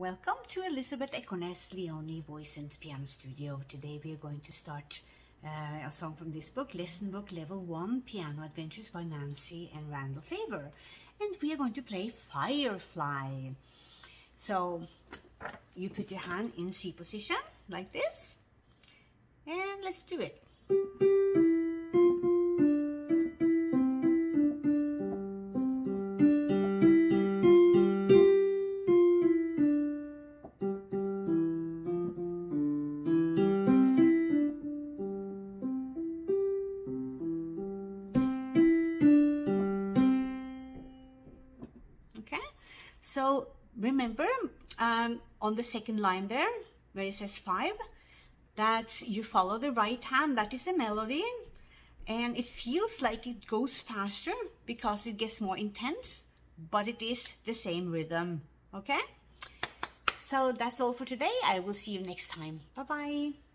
Welcome to Elisabeth Ekornes-Leone Voice and Piano Studio. Today we are going to start a song from this book, Lesson Book Level 1, Piano Adventures by Nancy and Randall Faber. And we are going to play Firefly. So you put your hand in C position, like this. And let's do it. So remember on the second line there, where it says 5, that you follow the right hand. That is the melody, and it feels like it goes faster because it gets more intense, but it is the same rhythm, okay? So that's all for today. I will see you next time. Bye-bye.